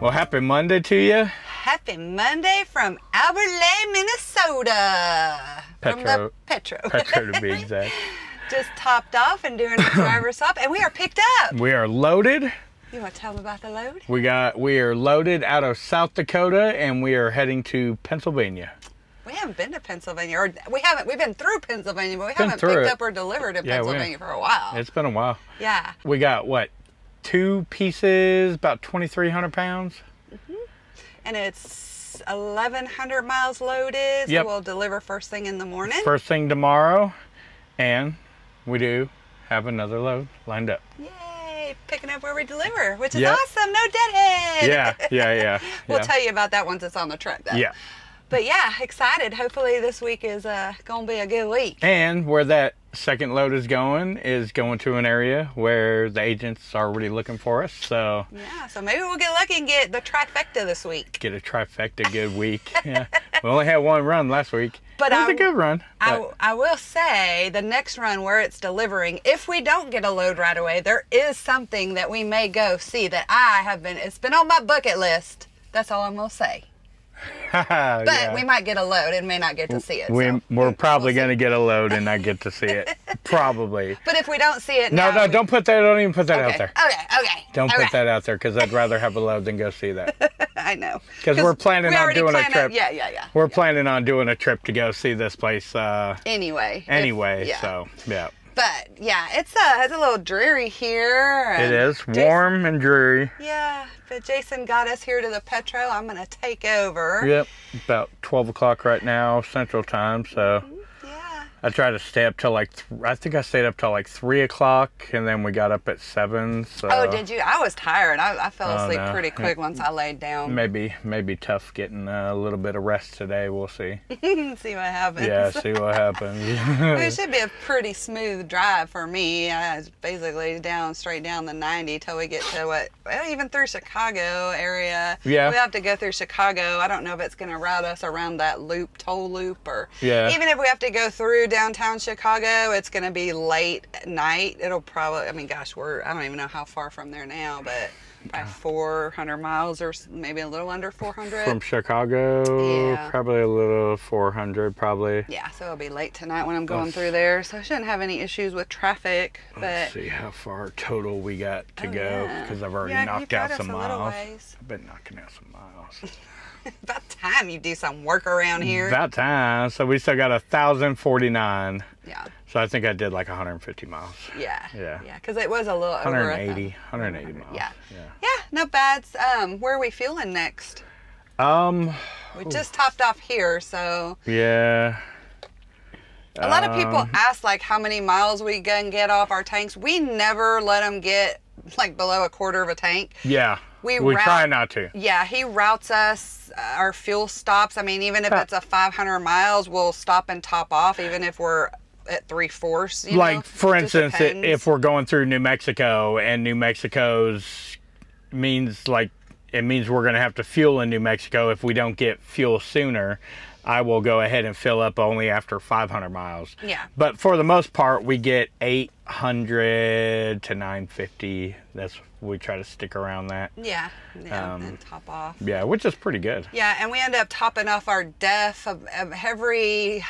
Well, happy Monday to you. Happy Monday from Albert Lea, Minnesota. Petro to be exact. Just topped off and doing a driver's stop, and we are picked up. We are loaded. You want to tell them about the load? We are loaded out of South Dakota, and we are heading to Pennsylvania. We haven't been to Pennsylvania, or we've been through Pennsylvania, but we haven't picked up or delivered in Pennsylvania for a while. It's been a while. Yeah. We got what? 2 pieces, about 2,300 pounds. Mm-hmm. And it's 1,100 miles loaded. Yep. So we'll deliver first thing in the morning. First thing tomorrow. And we do have another load lined up. Yay, picking up where we deliver, which is awesome. No deadhead. Yeah. We'll tell you about that once it's on the truck though. Yeah. But yeah, excited. Hopefully this week is going to be a good week. And where that second load is going to an area where the agents are already looking for us. So yeah, so maybe we'll get lucky and get the trifecta this week. Get a trifecta good week. Yeah. We only had one run last week. But it was a good run. I will say the next run where it's delivering, if we don't get a load right away, there is something that we may go see that it's been on my bucket list. That's all I'm going to say. But we might get a load and may not get to see it. We're probably going to get a load and not get to see it. Probably. But if we don't see it now. No, don't put that, don't even put that out there. Okay. Don't put that out there because I'd rather have a load than go see that. I know. Because we're planning on doing a trip. Yeah. We're planning on doing a trip to go see this place. Anyway. But yeah, it's a little dreary here. It is warm and dreary. Yeah, but Jason got us here to the Petro. I'm gonna take over. Yep, about 12 o'clock right now Central Time. So yeah, I try to stay up till like I think I stayed up till like 3 o'clock, and then we got up at 7. So. Oh, did you? I was tired. I fell asleep pretty quick once I laid down. Maybe tough getting a little bit of rest today. We'll see. See what happens. Yeah, see what happens. It should be a pretty smooth drive for me. I was basically straight down the 90 till we get to even through Chicago area. Yeah, we have to go through Chicago. I don't know if it's going to route us around that toll loop, or even if we have to go through downtown Chicago, it's going to be late at night. It'll probably, I mean, gosh, I don't even know how far from there now, but probably 400 miles or maybe a little under 400. From Chicago, probably a little 400, probably. Yeah, so it'll be late tonight when I'm going through there, so I shouldn't have any issues with traffic. Let's see how far total we got to go, because I've already knocked out some miles. I've been knocking out some miles. About time you do some work around here. About time. So we still got 1,049. Yeah. So I think I did like 150 miles. Yeah. Yeah. Yeah. Because it was a little over 180 miles. Yeah. Yeah. No bad. Where are we fueling next? We just topped off here, so. Yeah. A lot of people ask like how many miles we can get off our tanks. We never let them get like below a quarter of a tank. Yeah. We try not to. Yeah, he routes us our fuel stops. I mean, even if it's a 500 miles, we'll stop and top off, even if we're at 3/4. Like, for instance, if we're going through New Mexico, and New Mexico's means like it means we're going to have to fuel in New Mexico. If we don't get fuel sooner, I will go ahead and fill up only after 500 miles. Yeah. But for the most part, we get 800 to 950. We try to stick around that. Yeah, and top off. Yeah, which is pretty good. Yeah, and we end up topping off our DEF of every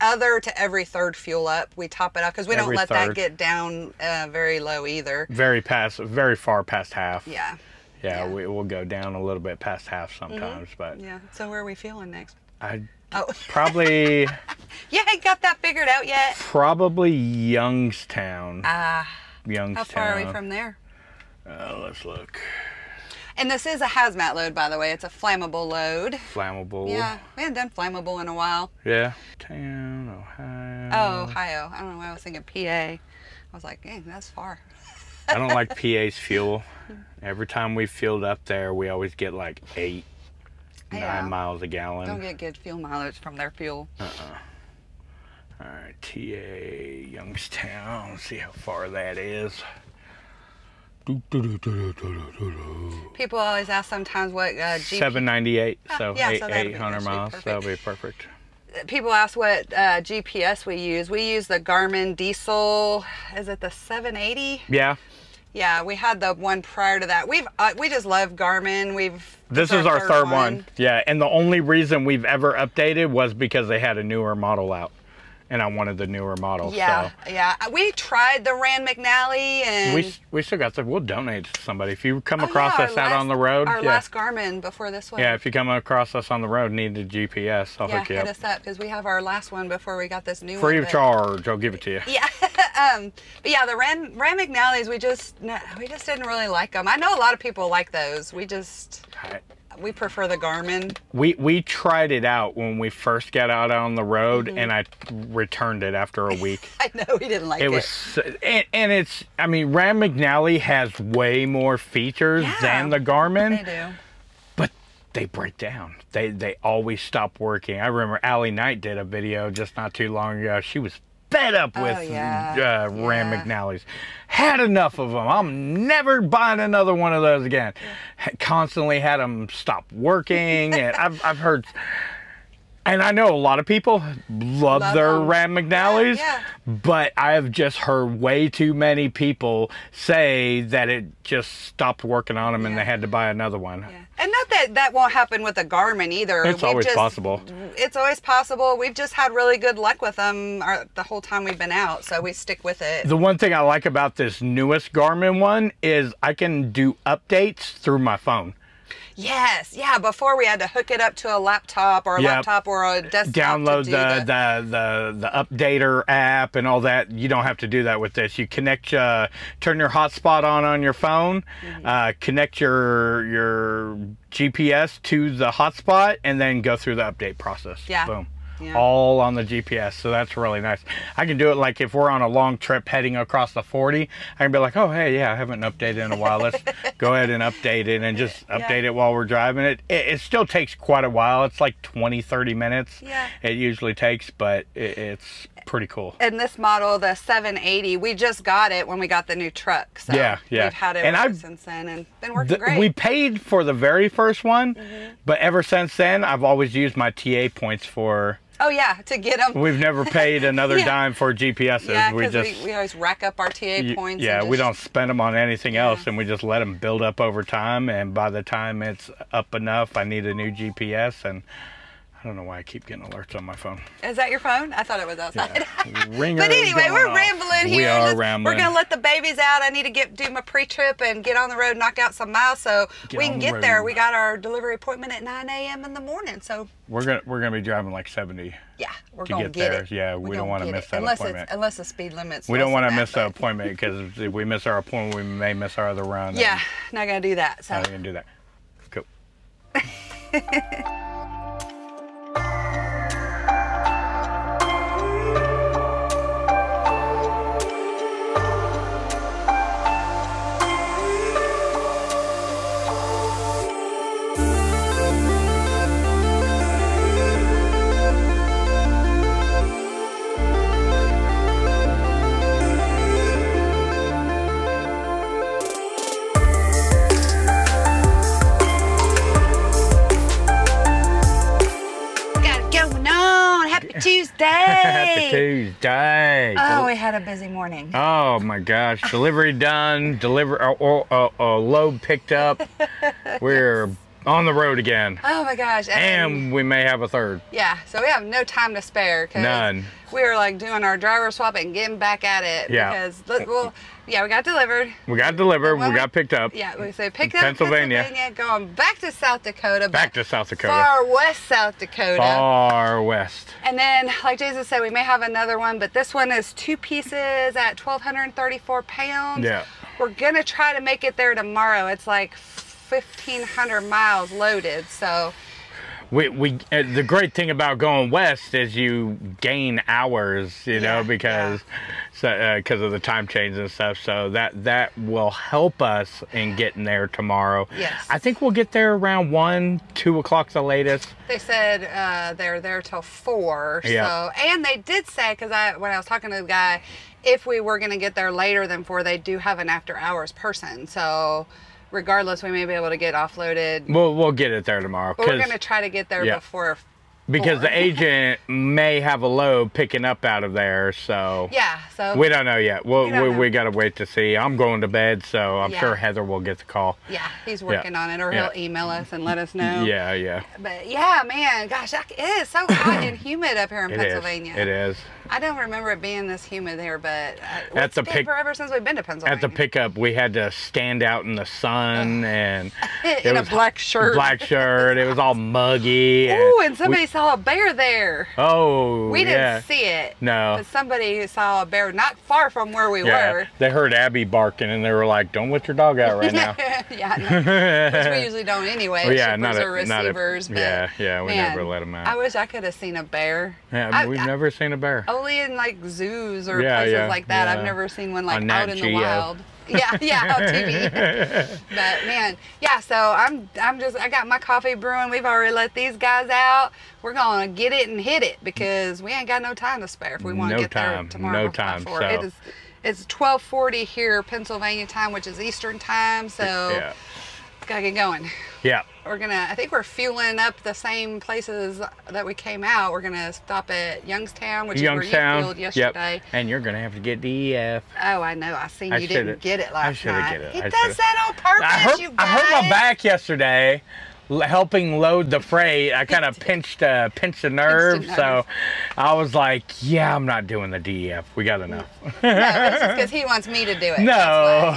other to every third fuel up. We top it off because we don't let that get down very low either. Very far past half. Yeah. Yeah, yeah. We'll go down a little bit past half sometimes, but. Yeah. So where are we fueling next? Probably. You ain't got that figured out yet. Probably Youngstown. Youngstown. How far are we from there? Let's look. And this is a hazmat load, by the way. It's a flammable load. Flammable. Yeah, we haven't done flammable in a while. Yeah. Ohio. Oh, Ohio. I don't know why I was thinking PA. I was like, dang, that's far. I don't like PA's fuel. Every time we fueled up there, we always get like 8, 9 miles a gallon. Don't get good fuel mileage from their fuel. All right, TA Youngstown, see how far that is. People always ask sometimes what GPS... 798, so, yeah, 800 miles, so that'll be perfect. People ask what GPS we use. We use the Garmin diesel, is it the 780? Yeah. Yeah, we had the one prior to that. We've we just love Garmin. This is our third one. Yeah, and the only reason we've ever updated was because they had a newer model out. And I wanted the newer model. Yeah, so. Yeah. We tried the Rand McNally, and we still got stuff. We'll donate to somebody if you come across us out on the road. Our last Garmin before this one. Yeah, if you come across us on the road, need a GPS, I'll hook you up. Yeah, hit us up because we have our last one before we got this new one. Free of charge, I'll give it to you. Yeah, but yeah, the Rand McNallys, we just didn't really like them. I know a lot of people like those. We prefer the Garmin. We tried it out when we first got out on the road, and I returned it after a week. I know, we didn't like it. And it's, I mean, Rand McNally has way more features than the Garmin. They do. But they break down. They always stop working. I remember Allie Knight did a video just not too long ago. She was fed up with Rand McNally's. Had enough of them. I'm never buying another one of those again. Yeah. Constantly had them stop working. And I've heard, and I know a lot of people love their Rand McNally's, but I have just heard way too many people say that it just stopped working on them and they had to buy another one. Yeah. And not that that won't happen with a Garmin either. It's always possible. It's always possible. We've just had really good luck with them the whole time we've been out, so we stick with it. The one thing I like about this newest Garmin one is I can do updates through my phone. Yes, yeah. Before we had to hook it up to a laptop or a desktop. Download the updater app and all that. You don't have to do that with this. You connect, turn your hotspot on your phone, connect your GPS to the hotspot, and then go through the update process. Yeah. Boom. Yeah. All on the GPS, so that's really nice. I can do it like if we're on a long trip heading across the 40, I can be like, oh, hey, yeah, I haven't updated in a while. Let's go ahead and update it and just update it while we're driving it. It still takes quite a while. It's like 20, 30 minutes. Yeah. It usually takes, but it's pretty cool. And this model, the 780, we just got it when we got the new truck. So we've had it since then and been working great. We paid for the very first one, but ever since then, I've always used my TA points for... Oh, yeah, to get them. We've never paid another dime for GPSs. Yeah, we always rack up our TA points. Yeah, we don't spend them on anything else, and we just let them build up over time. And by the time it's up enough, I need a new GPS. And I don't know why I keep getting alerts on my phone. Is that your phone? I thought it was outside. Yeah. But anyway, we're rambling here. We are rambling. We're going to let the babies out. I need to do my pre-trip and get on the road, knock out some miles so we can get there. We got our delivery appointment at 9 a.m. in the morning. So we're gonna be driving like 70. Yeah, we're going to get there. It. Yeah, we don't want to miss that appointment. Unless the speed limit's. We don't want to miss the appointment because if we miss our appointment, we may miss our other run. Yeah, not going to do that. So. Not going to do that. Cool. Tuesday. Oh, we had a busy morning. Oh my gosh. Delivery done. Load picked up. We're on the road again. Oh my gosh. And we may have a third. Yeah. So we have no time to spare. None. We were like doing our driver swap and getting back at it. Yeah. Because, well, yeah, we got delivered. We got delivered. We got picked up. Yeah, we picked up Pennsylvania. Going back to South Dakota. Back to South Dakota. Far west South Dakota. Far west. And then, like Jesus said, we may have another one, but this one is two pieces at 1,234 pounds. Yeah. We're going to try to make it there tomorrow. It's like 1,500 miles loaded, so... The great thing about going west is you gain hours, you know, because because of the time change and stuff. So that will help us in getting there tomorrow. Yes. I think we'll get there around 1, 2 o'clock the latest. They said they're there till 4. Yeah. So, and they did say, because when I was talking to the guy, if we were going to get there later than 4, they do have an after hours person. So regardless, we may be able to get offloaded. We'll get it there tomorrow. But we're going to try to get there before 4. Because the agent may have a load picking up out of there, so so we don't know yet. We gotta wait to see. I'm going to bed, so I'm sure Heather will get the call. Yeah, he's working on it, or he'll email us and let us know. Yeah. But yeah, man, gosh, it is so hot and humid up here in Pennsylvania. It is. I don't remember it being this humid here, but it's been forever since we've been to Pennsylvania. At the pickup, we had to stand out in the sun and in a black shirt. It was all muggy. Oh, and somebody saw a bear there. Oh, we didn't see it. No, but somebody saw a bear not far from where we were. They heard Abby barking and they were like, "Don't let your dog out right now." Because we usually don't anyway. Well, yeah, receivers. We never let them out. I wish I could have seen a bear. Yeah, we've never seen a bear. Only in like zoos or places like that. I've never seen one like out in the wild. On TV. But man, so I'm just, I got my coffee brewing. We've already let these guys out. We're gonna get it and hit it because we ain't got no time to spare if we want to get there tomorrow. No time. So. It's 12:40 here Pennsylvania time, which is Eastern time. So gotta get going. Yeah. We're gonna, I think we're fueling up the same places that we came out. We're gonna stop at Youngstown, which is where you fueled yesterday. Yep. And you're gonna have to get DEF. Oh, I know. I seen you didn't get it last night. I should have. He does that on purpose, you guys. I hurt my back yesterday helping load the freight. I kind of pinched a nerve, so I was like, I'm not doing the DEF. We got enough. This is because he wants me to do it. No.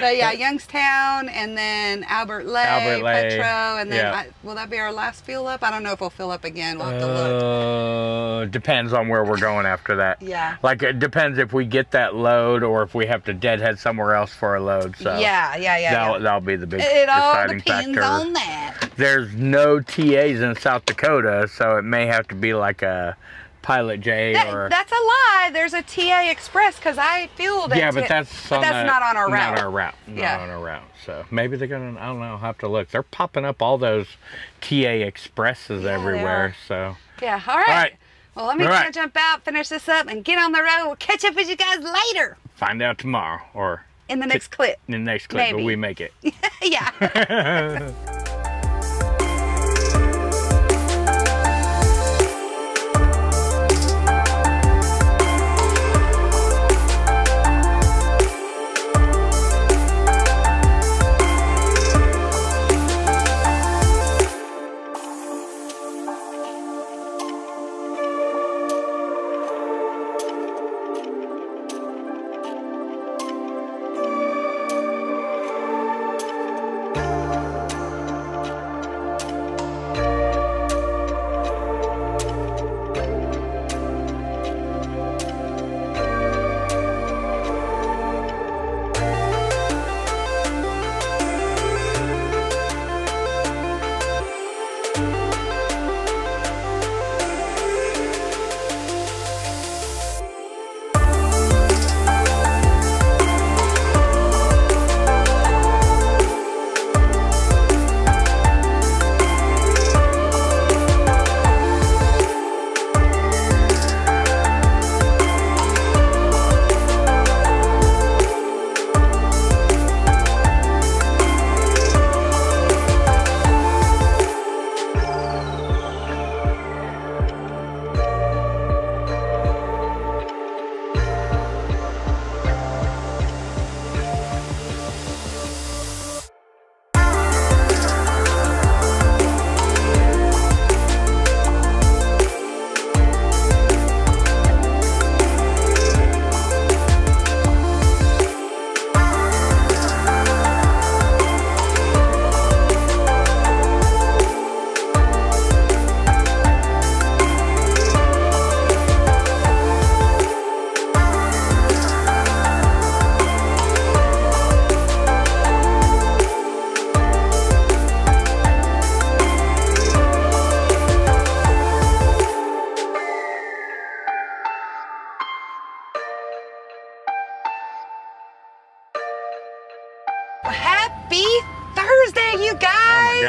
But yeah, Youngstown, and then Albert Lea, Petro, and then will that be our last fill up? I don't know if we'll fill up again. We'll have to look. Depends on where we're going after that. Like, it depends if we get that load or if we have to deadhead somewhere else for a load. So that'll be the big deciding depends on that. There's no TAs in South Dakota, so it may have to be like a Pilot J or... That's a lie. There's a TA Express because I fueled it. Yeah, but that's not on our route. Not on our route. So maybe they're going to... I don't know. I'll have to look. They're popping up all those TA Expresses everywhere. So All right. Well, let me jump out, finish this up, and get on the road. We'll catch up with you guys later. Find out tomorrow or... in the next clip. In the next clip, maybe. But we make it.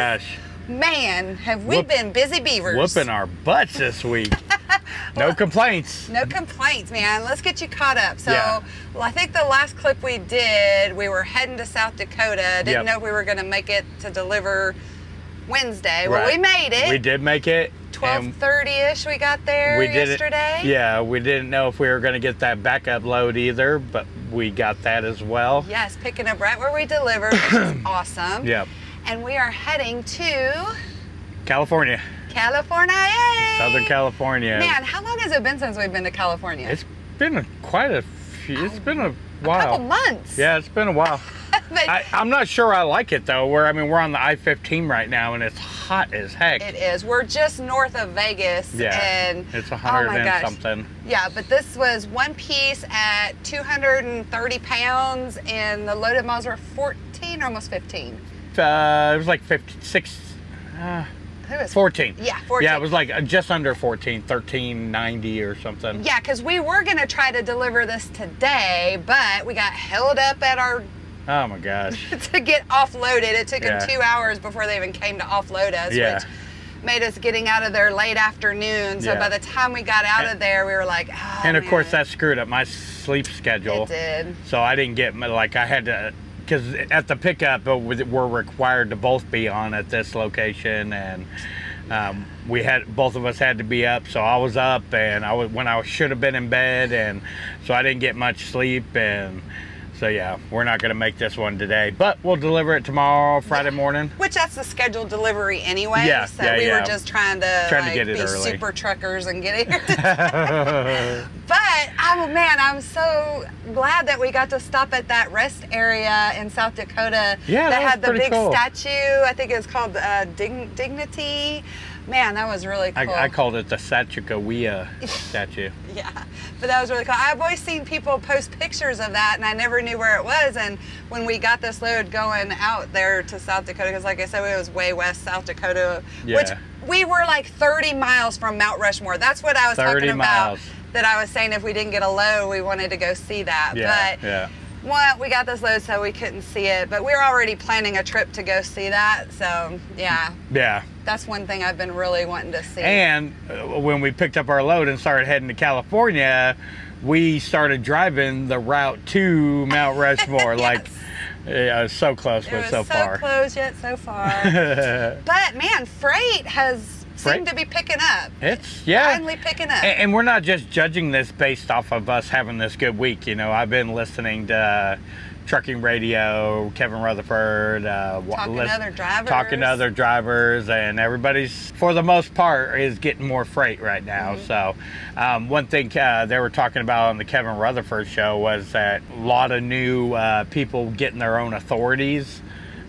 gosh. Man, have we been busy beavers. Whooping our butts this week. No complaints. No complaints, man. Let's get you caught up. So, yeah. Well, I think the last clip we did, we were heading to South Dakota. Didn't know we were going to make it to deliver Wednesday. Right. Well, we made it. We did make it. 12:30-ish we got there yesterday. Yeah, we didn't know if we were going to get that backup load either, but we got that as well. Yes, picking up right where we delivered, which is awesome. Yep. And we are heading to... California. California, yay! Southern California. Man, how long has it been since we've been to California? It's been quite a while. A couple months. Yeah, it's been a while. But I'm not sure I like it though. I mean we're on the I-15 right now and it's hot as heck. It is. We're just north of Vegas. Yeah. And it's 100 and something. Yeah, but this was one piece at 230 pounds and the loaded miles were 14 or almost 15. It was like 56. 14. Yeah, 14. Yeah, it was like just under 14, 1390 or something. Yeah, because we were going to try to deliver this today, but we got held up at our... Oh, my gosh. ...to get offloaded. It took them 2 hours before they even came to offload us, which made us getting out of there late afternoon. So by the time we got out of there, we were like, oh, and, of course, that screwed up my sleep schedule. It did. So I didn't get... Like, I had to... Because at the pickup, we're required to both be on at this location, and both of us had to be up. So I was up, and I should have been in bed, and so I didn't get much sleep. And so yeah, we're not going to make this one today, but we'll deliver it tomorrow, Friday morning. Which that's the scheduled delivery anyway. Yeah, so we were just trying to get it early. Super truckers and get it here today. But I'm so glad that we got to stop at that rest area in South Dakota. Yeah, that had the big statue. I think it's called Dignity. Man, that was really cool. I called it the Satchikawea statue. Yeah, but that was really cool. I've always seen people post pictures of that, and I never knew where it was. And when we got this load going out there to South Dakota, because like I said, it was way west South Dakota, which we were like 30 miles from Mount Rushmore. That's what I was talking about. That I was saying if we didn't get a load, we wanted to go see that. Yeah, but well, we got this load, so we couldn't see it. But we were already planning a trip to go see that. So, yeah. Yeah. That's one thing I've been really wanting to see. And when we picked up our load and started heading to California, we started driving the route to Mount Rushmore. It was so close, but so far. So close, yet so far. But, man, freight has... seem to be picking up. It's finally picking up. And we're not just judging this based off of us having this good week. You know, I've been listening to trucking radio, Kevin Rutherford, talking to other drivers, and everybody's, for the most part, is getting more freight right now. So one thing they were talking about on the Kevin Rutherford show was that a lot of new people getting their own authorities.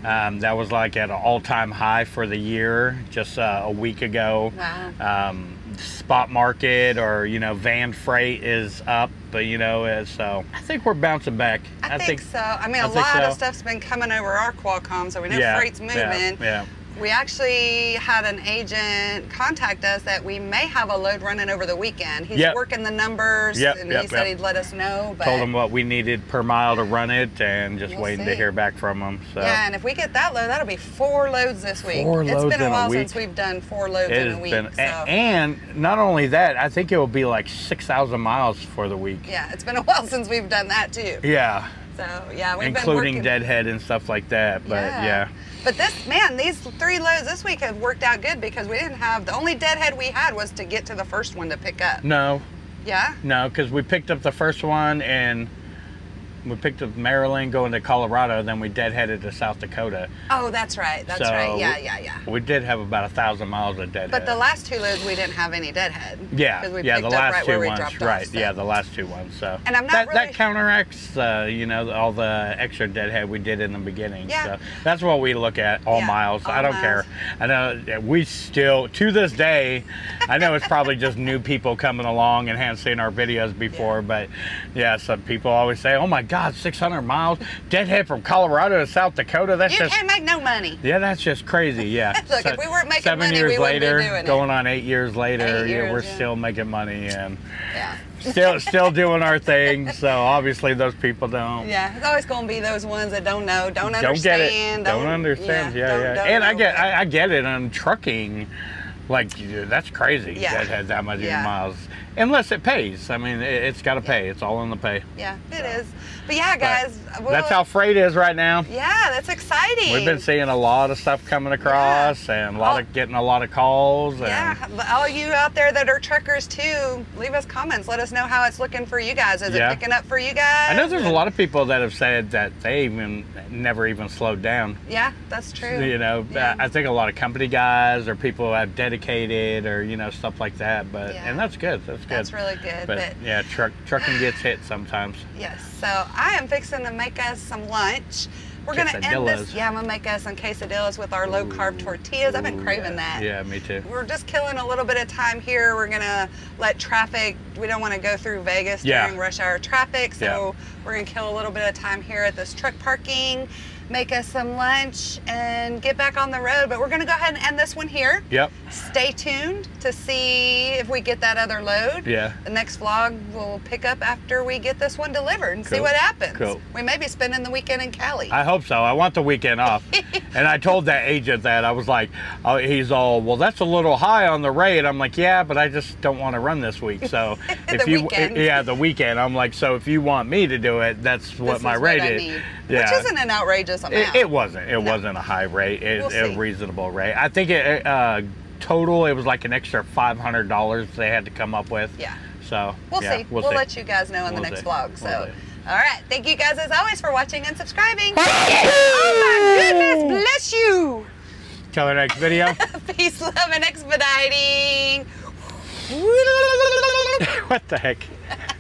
That was like at an all-time high for the year just a week ago. Wow. Spot market or, you know, van freight is up, but, you know, so I think we're bouncing back. I think so. I mean, a lot of stuff's been coming over our Qualcomm, so we know freight's moving. Yeah. We actually had an agent contact us that we may have a load running over the weekend. He's working the numbers, and he said he'd let us know. But told him what we needed per mile to run it, and just waiting to hear back from him. So. Yeah, and if we get that load, that'll be 4 loads this week. 4 loads in a week. It's been a while since we've done 4 loads in a week. So. And not only that, I think it will be like 6,000 miles for the week. Yeah, it's been a while since we've done that too. Yeah. So yeah, we've including deadhead and stuff like that, but But this, man, these 3 loads this week have worked out good because we didn't have, the only deadhead we had was to get to the first one to pick up. No. Yeah? No, because we picked up the first one and we picked up Maryland going to Colorado, then we deadheaded to South Dakota. Oh, that's right. That's right. Yeah. We did have about 1,000 miles of deadhead. But the last 2 loads we didn't have any deadhead. Yeah. We picked up right where we dropped off. Right. So. Yeah, the last 2 ones. So and I'm not that counteracts, you know, all the extra deadhead we did in the beginning. Yeah. So that's what we look at. All miles. All I don't care. I know we still to this day. I know it's probably just new people coming along and haven't seen our videos before, but yeah, some people always say, "Oh my God." God, 600 miles. Deadhead from Colorado to South Dakota. That's you can't make no money. Yeah, that's just crazy. Yeah. Look, so if we weren't making money, seven years later, going on eight years later, we're still making money and yeah. still doing our thing. So obviously those people don't. Yeah, it's always going to be those ones that don't know, don't understand. Don't understand. Yeah, yeah. I get it on trucking. Like, that's crazy. Yeah. That has that much miles. Unless it pays. I mean, it's got to pay. It's all in the pay. Yeah, it is. But yeah, guys. That's how freight is right now. Yeah, that's exciting. We've been seeing a lot of stuff coming across and getting a lot of calls. And yeah, but all you out there that are truckers too, leave us comments. Let us know how it's looking for you guys. Is it picking up for you guys? I know there's a lot of people that have said that they never even slowed down. Yeah, that's true. You know, I think a lot of company guys or people who have dedicated or, you know, stuff like that. But and that's good. That's really good. But yeah, trucking gets hit sometimes. Yes. So I am fixing to make us some lunch. We're going to end this. Yeah, I'm going to make us some quesadillas with our low-carb tortillas. I've been craving that. Yeah, me too. We're just killing a little bit of time here. We're going to let traffic, we don't want to go through Vegas during rush hour traffic. So we're going to kill a little bit of time here at this truck parking, make us some lunch, and get back on the road. But we're going to go ahead and end this one here. Yep. Stay tuned to see if we get that other load. Yeah. The next vlog will pick up after we get this one delivered and see what happens. Cool. We may be spending the weekend in Cali. I hope so. I want the weekend off. And I told that agent that. I was like, oh, he's all, well, that's a little high on the rate. I'm like, yeah, but I just don't want to run this week. So if the weekend. I'm like, so if you want me to do it, that's what my rate is. Yeah. Which isn't an outrageous amount. It wasn't. It wasn't a high rate. It was a reasonable rate. I think it total, it was like an extra $500 they had to come up with. Yeah. So we'll see. We'll let you guys know in the next vlog. So. All right. Thank you guys, as always, for watching and subscribing. Oh, my goodness. Bless you. Till our next video. Peace, love, and expediting. What the heck?